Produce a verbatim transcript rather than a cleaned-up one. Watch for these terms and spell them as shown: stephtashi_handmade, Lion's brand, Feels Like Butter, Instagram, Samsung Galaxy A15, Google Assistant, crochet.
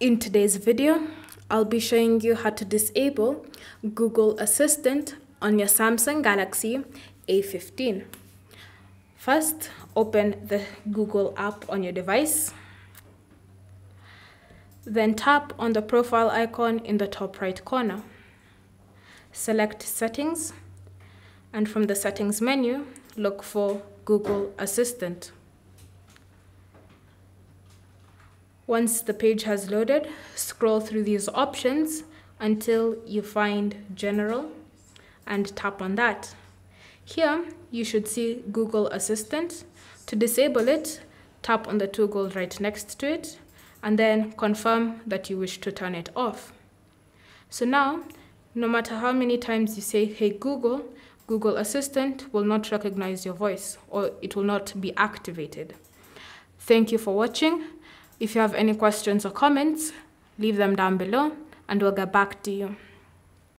In today's video, I'll be showing you how to disable Google Assistant on your Samsung Galaxy A fifteen. First, open the Google app on your device. Then tap on the profile icon in the top right corner. Select Settings, and from the Settings menu, look for Google Assistant. Once the page has loaded, scroll through these options until you find General and tap on that. Here, you should see Google Assistant. To disable it, tap on the toggle right next to it and then confirm that you wish to turn it off. So now, no matter how many times you say, "Hey Google," Google Assistant will not recognize your voice, or it will not be activated. Thank you for watching. If you have any questions or comments, leave them down below and we'll get back to you.